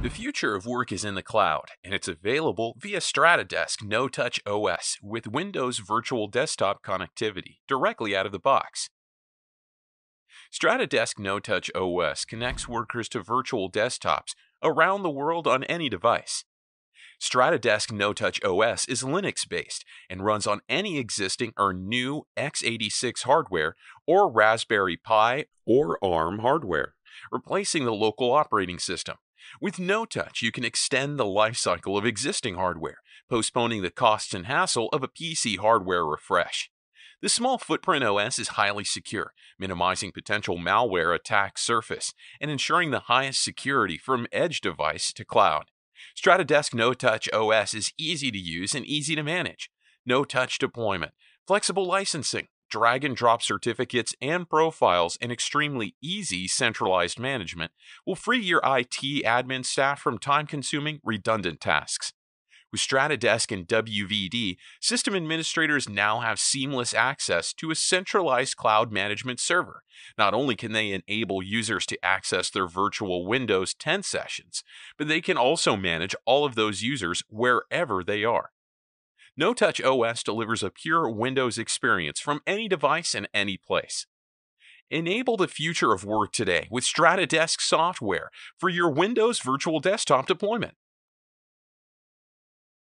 The future of work is in the cloud, and it's available via Stratodesk NoTouch OS with Windows Virtual Desktop connectivity directly out of the box. Stratodesk NoTouch OS connects workers to virtual desktops around the world on any device. Stratodesk NoTouch OS is Linux-based and runs on any existing or new x86 hardware or Raspberry Pi or ARM hardware, replacing the local operating system. With NoTouch, you can extend the lifecycle of existing hardware, postponing the costs and hassle of a PC hardware refresh. The small footprint OS is highly secure, minimizing potential malware attack surface and ensuring the highest security from edge device to cloud. Stratodesk NoTouch OS is easy to use and easy to manage. No-touch deployment, flexible licensing, drag-and-drop certificates and profiles, and extremely easy centralized management will free your IT admin staff from time-consuming, redundant tasks. With Stratodesk and WVD, system administrators now have seamless access to a centralized cloud management server. Not only can they enable users to access their virtual Windows 10 sessions, but they can also manage all of those users wherever they are. NoTouch OS delivers a pure Windows experience from any device and any place. Enable the future of work today with Stratodesk software for your Windows Virtual Desktop deployment.